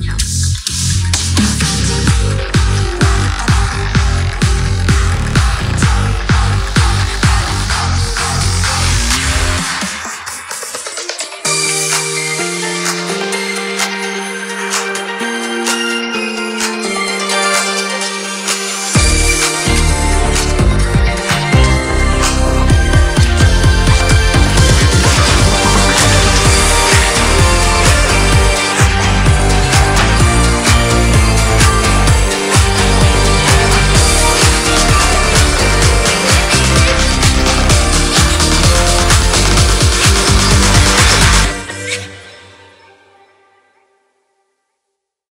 Yes.